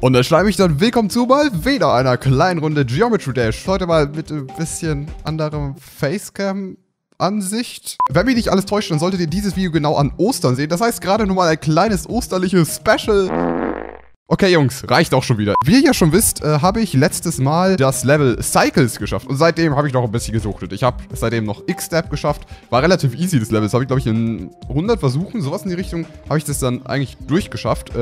Und da schreibe ich dann willkommen zu mal wieder einer kleinen Runde Geometry Dash. Heute mal mit ein bisschen anderem Facecam-Ansicht. Wenn mich nicht alles täuscht, dann solltet ihr dieses Video genau an Ostern sehen. Das heißt gerade nur mal ein kleines osterliches Special. Okay, Jungs, reicht auch schon wieder. Wie ihr ja schon wisst, habe ich letztes Mal das Level Cycles geschafft. Und seitdem habe ich noch ein bisschen gesuchtet. Ich habe seitdem noch X-Step geschafft. War relativ easy, das Level. Das habe ich, glaube ich, in 100 Versuchen, sowas in die Richtung, habe ich das dann eigentlich durchgeschafft.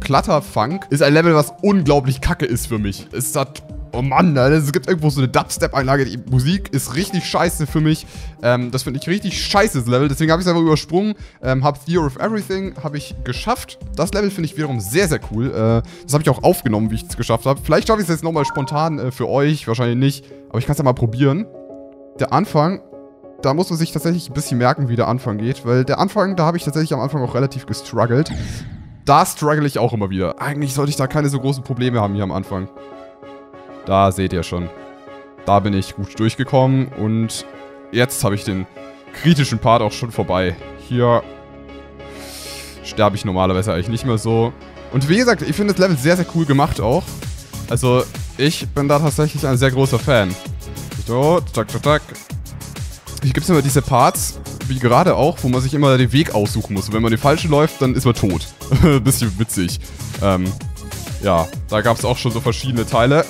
Clutterfunk ist ein Level, was unglaublich kacke ist für mich. Es hat... Oh Mann, es gibt irgendwo so eine Dubstep-Einlage. Die Musik ist richtig scheiße für mich. Das finde ich richtig scheißes Level. Deswegen habe ich es einfach übersprungen. Habe Theory of Everything, habe ich geschafft. Das Level finde ich wiederum sehr, sehr cool. Das habe ich auch aufgenommen, wie ich es geschafft habe. Vielleicht schaffe ich es jetzt nochmal spontan für euch. Wahrscheinlich nicht. Aber ich kann es ja mal probieren. Der Anfang, da muss man sich tatsächlich ein bisschen merken, wie der Anfang geht. Weil der Anfang, da habe ich tatsächlich am Anfang auch relativ gestruggelt. Da struggle ich auch immer wieder. Eigentlich sollte ich da keine so großen Probleme haben hier am Anfang. Da seht ihr schon. Da bin ich gut durchgekommen und jetzt habe ich den kritischen Part auch schon vorbei. Hier sterbe ich normalerweise eigentlich nicht mehr so. Und wie gesagt, ich finde das Level sehr, sehr cool gemacht auch. Also ich bin da tatsächlich ein sehr großer Fan. So, zack, zack, zack. Hier gibt es immer diese Parts, wie gerade auch, wo man sich immer den Weg aussuchen muss. Und wenn man den falschen läuft, dann ist man tot. Bisschen witzig. Ja, da gab es auch schon so verschiedene Teile.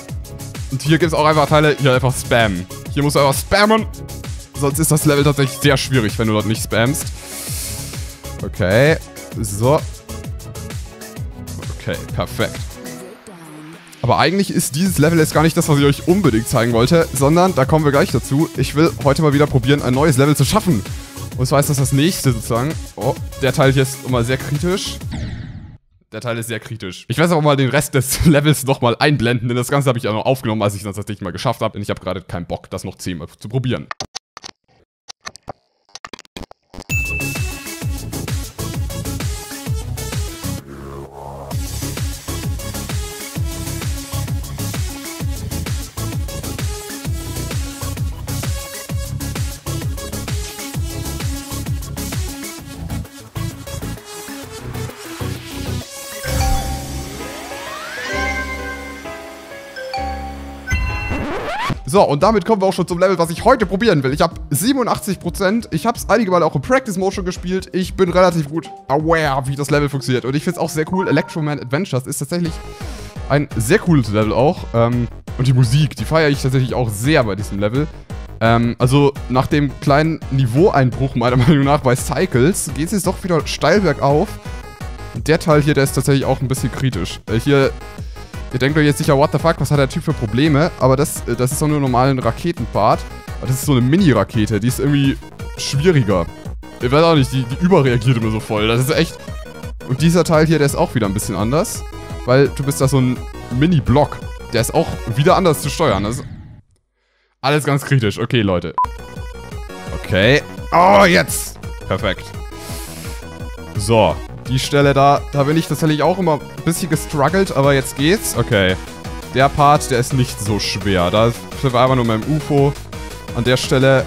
Und hier gibt es auch einfach Teile, hier einfach spammen. Hier musst du einfach spammen. Sonst ist das Level tatsächlich sehr schwierig, wenn du dort nicht spammst. Okay. So. Okay, perfekt. Aber eigentlich ist dieses Level jetzt gar nicht das, was ich euch unbedingt zeigen wollte, sondern, da kommen wir gleich dazu, ich will heute mal wieder probieren, ein neues Level zu schaffen. Und zwar ist das das nächste sozusagen. Oh, der Teil hier ist immer sehr kritisch. Der Teil ist sehr kritisch. Ich werde auch mal den Rest des Levels nochmal einblenden, denn das Ganze habe ich auch noch aufgenommen, als ich das tatsächlich mal geschafft habe. Denn ich habe gerade keinen Bock, das noch 10-mal zu probieren. So, und damit kommen wir auch schon zum Level, was ich heute probieren will. Ich habe 87%, ich habe es einige Male auch im Practice-Mode schon gespielt. Ich bin relativ gut aware, wie das Level funktioniert. Und ich finde es auch sehr cool. Electroman Adventures ist tatsächlich ein sehr cooles Level auch. Und die Musik, die feiere ich tatsächlich auch sehr bei diesem Level. Also, nach dem kleinen Niveaueinbruch meiner Meinung nach bei Cycles geht es jetzt doch wieder steil bergauf. Und der Teil hier, der ist tatsächlich auch ein bisschen kritisch. Hier... Ihr denkt euch jetzt sicher, what the fuck, was hat der Typ für Probleme? Aber das ist so eine normale Raketenpart. Das ist so eine Mini-Rakete, die ist irgendwie schwieriger. Ich weiß auch nicht, die überreagiert immer so voll. Das ist echt... Und dieser Teil hier, der ist auch wieder ein bisschen anders. Weil du bist da so ein Mini-Block. Der ist auch wieder anders zu steuern. Also alles ganz kritisch. Okay, Leute. Okay. Oh, jetzt! Perfekt. So. Die Stelle da bin ich tatsächlich auch immer ein bisschen gestruggelt, aber jetzt geht's. Okay. Der Part, der ist nicht so schwer. Da war einfach nur mein UFO. An der Stelle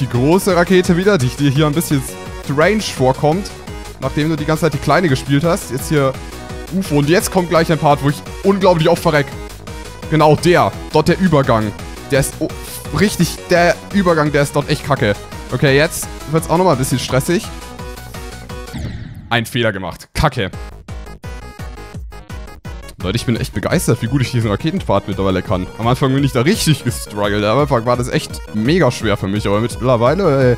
die große Rakete wieder, die dir hier ein bisschen strange vorkommt. Nachdem du die ganze Zeit die kleine gespielt hast. Jetzt hier UFO. Und jetzt kommt gleich ein Part, wo ich unglaublich oft verreck. Genau, der. Dort der Übergang. Der ist oh, richtig, der Übergang, der ist dort echt kacke. Okay, jetzt wird's auch nochmal ein bisschen stressig. Ein Fehler gemacht. Kacke. Leute, ich bin echt begeistert, wie gut ich diesen Raketenpfad mittlerweile kann. Am Anfang bin ich da richtig gestruggelt. Am Anfang war das echt mega schwer für mich. Aber mittlerweile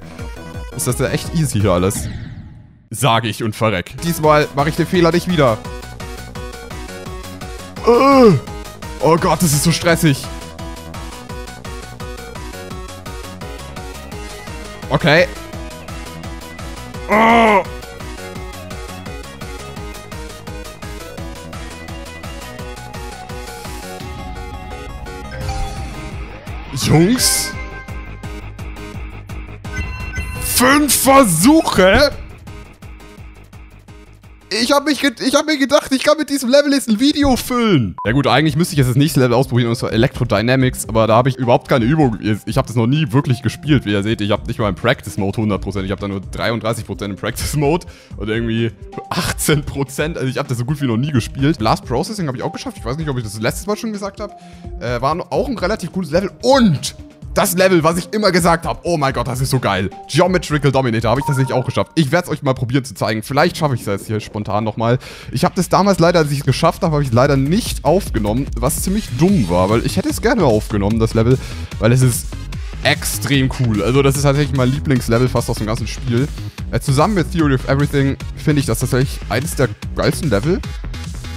ist das ja echt easy hier alles. Sage ich und verreck. Diesmal mache ich den Fehler nicht wieder. Oh Gott, das ist so stressig. Okay. Oh. Jungs? 5 Versuche? Ich hab mir gedacht, ich kann mit diesem Level jetzt ein Video füllen. Ja gut, eigentlich müsste ich jetzt das nächste Level ausprobieren, und zwar Electro Dynamics. Aber da habe ich überhaupt keine Übung. Ich habe das noch nie wirklich gespielt. Wie ihr seht, ich habe nicht mal im Practice-Mode 100%. Ich habe da nur 33% im Practice-Mode und irgendwie 18%. Also ich habe das so gut wie noch nie gespielt. Blast Processing habe ich auch geschafft. Ich weiß nicht, ob ich das letztes Mal schon gesagt habe. War auch ein relativ gutes Level. Und das Level, was ich immer gesagt habe, oh mein Gott, das ist so geil. Geometrical Dominator, habe ich tatsächlich auch geschafft. Ich werde es euch mal probieren zu zeigen. Vielleicht schaffe ich es jetzt hier spontan nochmal. Ich habe das damals leider, als ich es geschafft habe, habe ich es leider nicht aufgenommen, was ziemlich dumm war, weil ich hätte es gerne aufgenommen, das Level, weil es ist extrem cool. Also das ist tatsächlich mein Lieblingslevel fast aus dem ganzen Spiel. Zusammen mit Theory of Everything finde ich das tatsächlich eines der geilsten Level.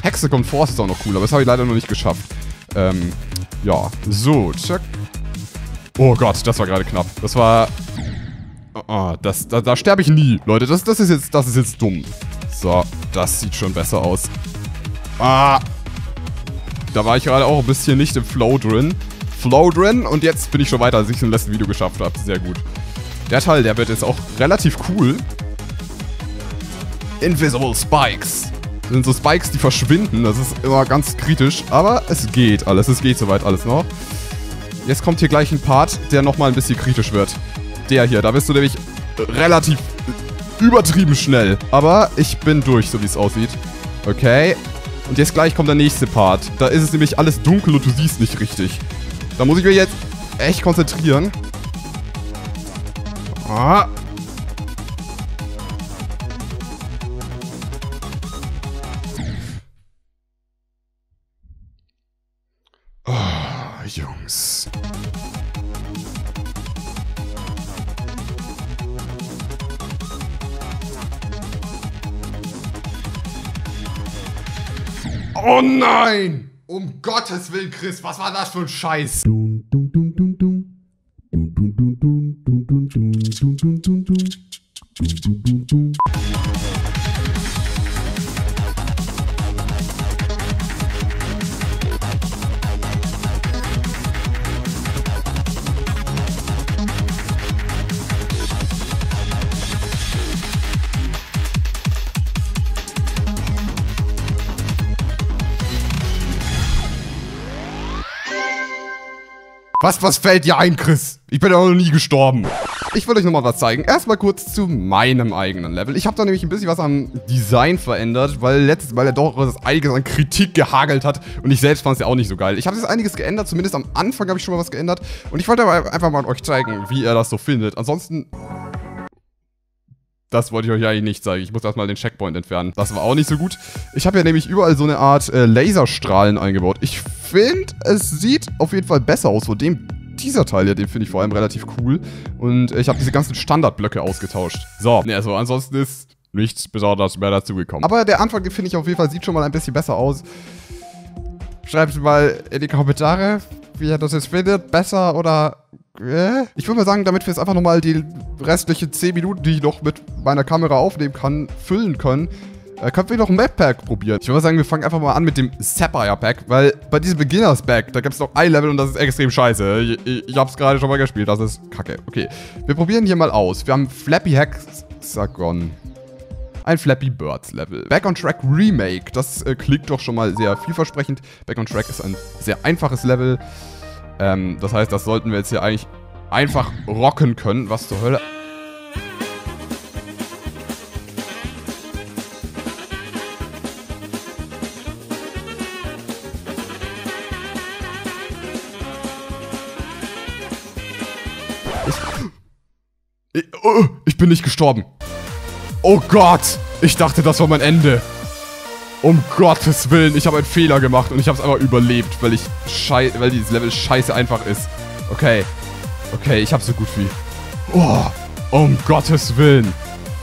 Hexagon Force ist auch noch cool, aber das habe ich leider noch nicht geschafft. Ja, so, check. Oh Gott, das war gerade knapp. Das war... Oh, da sterbe ich nie, Leute. Das ist jetzt dumm. So, das sieht schon besser aus. Ah! Da war ich gerade auch ein bisschen nicht im Flow drin. Und jetzt bin ich schon weiter, als ich es im letzten Video geschafft habe. Sehr gut. Der Teil, der wird jetzt auch relativ cool. Invisible Spikes. Das sind so Spikes, die verschwinden. Das ist immer ganz kritisch. Aber es geht alles. Es geht soweit alles noch. Jetzt kommt hier gleich ein Part, der nochmal ein bisschen kritisch wird. Der hier, da bist du nämlich relativ übertrieben schnell. Aber ich bin durch, so wie es aussieht. Okay. Und jetzt gleich kommt der nächste Part. Da ist es nämlich alles dunkel und du siehst nicht richtig. Da muss ich mich jetzt echt konzentrieren. Ah. Oh, Jungs. Oh nein! Um Gottes Willen, Chris, was war das für ein Scheiß? Was fällt dir ein, Chris? Ich bin ja noch nie gestorben. Ich will euch nochmal was zeigen. Erstmal kurz zu meinem eigenen Level. Ich habe da nämlich ein bisschen was am Design verändert, weil letztes Mal ja doch einiges an Kritik gehagelt hat und ich selbst fand es ja auch nicht so geil. Ich habe jetzt einiges geändert, zumindest am Anfang habe ich schon mal was geändert und ich wollte aber einfach mal euch zeigen, wie ihr das so findet. Ansonsten... Das wollte ich euch eigentlich nicht zeigen. Ich muss erstmal den Checkpoint entfernen. Das war auch nicht so gut. Ich habe ja nämlich überall so eine Art Laserstrahlen eingebaut. Ich finde, es sieht auf jeden Fall besser aus. Von dem dieser Teil hier, den finde ich vor allem relativ cool. Und ich habe diese ganzen Standardblöcke ausgetauscht. So, ne, also ansonsten ist nichts Besonderes mehr dazugekommen. Aber der Anfang, den finde ich auf jeden Fall, sieht schon mal ein bisschen besser aus. Schreibt mal in die Kommentare, wie ihr das jetzt findet. Besser oder... Ich würde mal sagen, damit wir jetzt einfach nochmal die restlichen 10 Minuten, die ich noch mit meiner Kamera aufnehmen kann, füllen können, können wir noch ein Map-Pack probieren. Ich würde mal sagen, wir fangen einfach mal an mit dem Sapphire Pack, weil bei diesem Beginners Pack, da gibt es noch ein Level und das ist extrem scheiße. Ich habe es gerade schon mal gespielt, das ist kacke. Okay, wir probieren hier mal aus. Wir haben Flappy Hexagon. Ein Flappy Birds Level. Back on Track Remake, das klingt doch schon mal sehr vielversprechend. Back on Track ist ein sehr einfaches Level. Das heißt, das sollten wir jetzt hier eigentlich einfach rocken können. Was zur Hölle? Ich bin nicht gestorben. Oh Gott! Ich dachte, das war mein Ende. Um Gottes Willen, ich habe einen Fehler gemacht und ich habe es einfach überlebt, weil dieses Level scheiße einfach ist. Okay. Okay, ich habe so gut wie... Oh, um Gottes Willen.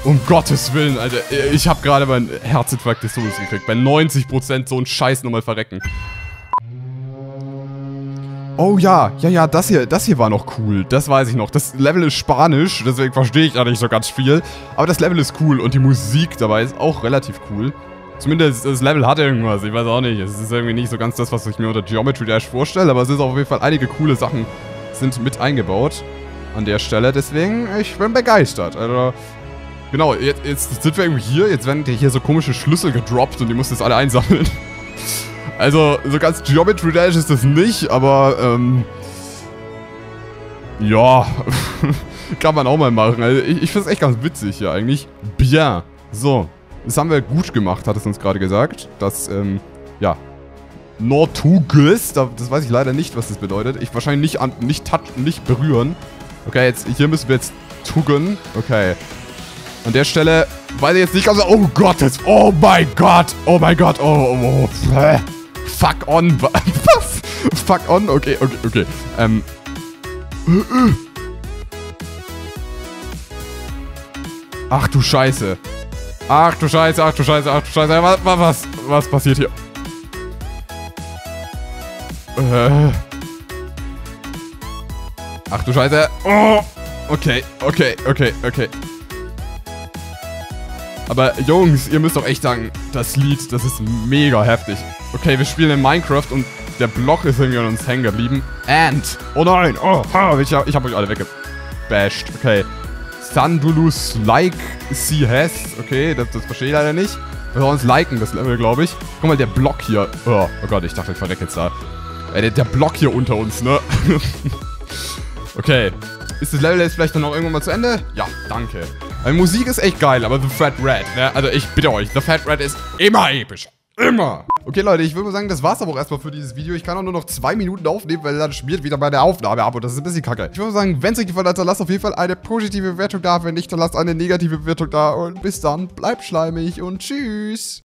Um Gottes Willen, Alter. Ich habe gerade meinen Herzinfarkt des Todes gekriegt. Bei 90% so ein Scheiß nochmal verrecken. Oh ja, das hier war noch cool, das weiß ich noch. Das Level ist spanisch, deswegen verstehe ich da nicht so ganz viel. Aber das Level ist cool und die Musik dabei ist auch relativ cool. Zumindest das Level hat irgendwas, ich weiß auch nicht. Es ist irgendwie nicht so ganz das, was ich mir unter Geometry Dash vorstelle, aber es ist auf jeden Fall einige coole Sachen sind mit eingebaut an der Stelle. Deswegen, ich bin begeistert. Also, Genau, jetzt sind wir irgendwie hier. Jetzt werden hier so komische Schlüssel gedroppt und die mussten jetzt alle einsammeln. Also, so ganz Geometry Dash ist das nicht, aber, ja, kann man auch mal machen. Also, ich finde es echt ganz witzig hier eigentlich. Bien. So, das haben wir gut gemacht, hat es uns gerade gesagt. Das, ja. Nortugus, das weiß ich leider nicht, was das bedeutet. Ich wahrscheinlich nicht, nicht berühren. Okay, jetzt, hier müssen wir jetzt tuggen. Okay. An der Stelle, weiß ich jetzt nicht, also, oh Gott, oh mein Gott, oh mein Gott, oh, fuck on, was? Fuck on, okay, Ach du Scheiße. Ach du Scheiße, was passiert hier? Ach du Scheiße, oh, okay. Aber Jungs, ihr müsst doch echt sagen, das Lied, das ist mega heftig. Okay, wir spielen in Minecraft und der Block ist irgendwie an uns hängen geblieben. And, oh nein, oh, ich hab euch alle weggebasht. Okay, Sandulus like sie has. Okay, das verstehe ich leider nicht. Wir sollen uns liken, das Level, glaube ich. Guck mal, der Block hier. Oh Gott, ich dachte, ich verrecke jetzt da. Der Block hier unter uns, ne? Okay, ist das Level jetzt vielleicht dann auch irgendwann mal zu Ende? Ja, danke. Weil Musik ist echt geil, aber The Fat Red, ne? Also ich bitte euch, The Fat Red ist immer episch. Immer! Okay, Leute, ich würde mal sagen, das war's aber auch erstmal für dieses Video. Ich kann auch nur noch 2 Minuten aufnehmen, weil dann schmiert wieder meine Aufnahme ab und das ist ein bisschen kacke. Ich würde mal sagen, wenn es euch gefallen hat, dann lasst auf jeden Fall eine positive Bewertung da. Wenn nicht, dann lasst eine negative Bewertung da. Und bis dann, bleibt schleimig und tschüss!